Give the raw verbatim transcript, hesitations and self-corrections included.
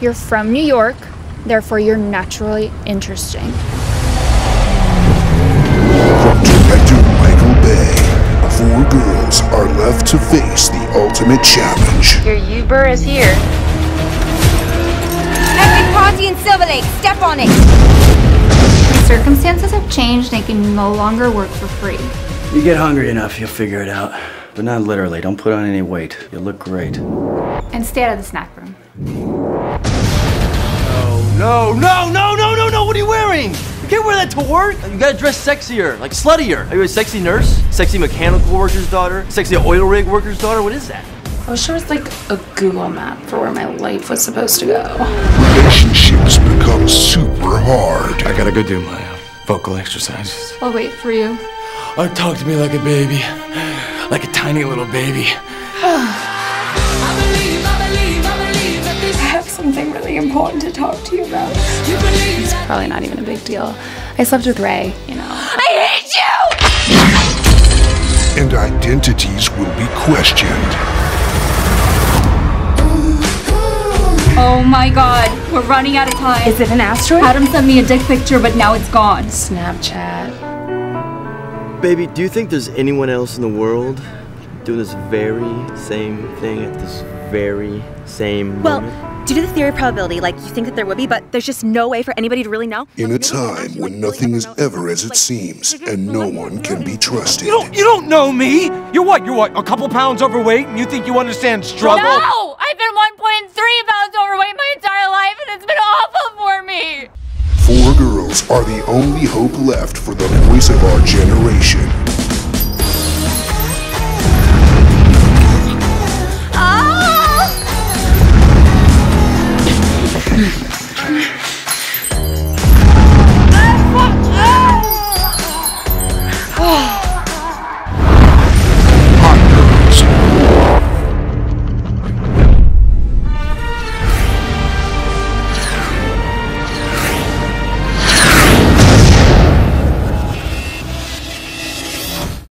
You're from New York, therefore you're naturally interesting. From director Michael Bay, four girls are left to face the ultimate challenge. Your Uber is here. Epic Ponzi in Silver Lake, step on it! Circumstances have changed, they can no longer work for free. You get hungry enough, you'll figure it out. But not literally, don't put on any weight. You look great. And stay out of the snack room. No, no, no, no, no, no, no, what are you wearing? You can't wear that to work. You gotta dress sexier, like sluttier. Are you a sexy nurse? Sexy mechanical worker's daughter? Sexy oil rig worker's daughter? What is that? I wish there was like a Google map for where my life was supposed to go. Relationships become super hard. I gotta go do my uh, vocal exercises. I'll wait for you. Oh, talk to me like a baby. Like a tiny little baby. I believe, I believe, I believe that this I have something really important to talk to you about. You it's probably not even a big deal. I slept with Ray, you know. I hate you! And identities will be questioned. Oh my god, we're running out of time. Is it an asteroid? Adam sent me a dick picture, but now it's gone. Snapchat. Baby, do you think there's anyone else in the world doing this very same thing at this very same well, moment? Well, due to the theory of probability, like, you think that there would be, but there's just no way for anybody to really know. In a time when nothing is ever as it seems, and no one can be trusted. You don't, you don't know me! You're what, you're what, a couple pounds overweight, and you think you understand struggle? No! I've been one point three pounds overweight my entire life, and it's been awful for me! Four girls are the only hope left for the voice of our generation.